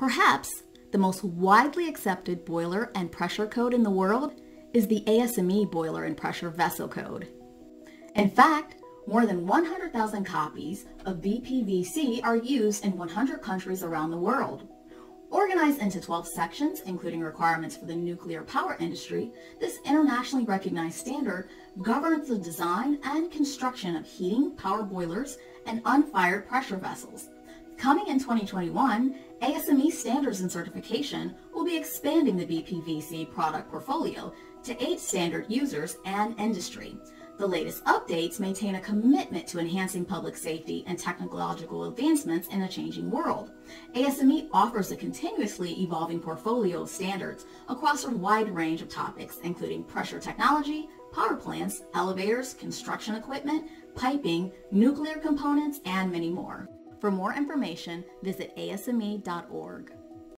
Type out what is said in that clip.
Perhaps the most widely accepted boiler and pressure code in the world is the ASME boiler and pressure vessel code. In fact, more than 100,000 copies of BPVC are used in 100 countries around the world. Organized into 12 sections, including requirements for the nuclear power industry, this internationally recognized standard governs the design and construction of heating power boilers and unfired pressure vessels. Coming in 2021, ASME standards and certification will be expanding the BPVC product portfolio to 8 standard users and industry. The latest updates maintain a commitment to enhancing public safety and technological advancements in a changing world. ASME offers a continuously evolving portfolio of standards across a wide range of topics, including pressure technology, power plants, elevators, construction equipment, piping, nuclear components, and many more. For more information, visit asme.org.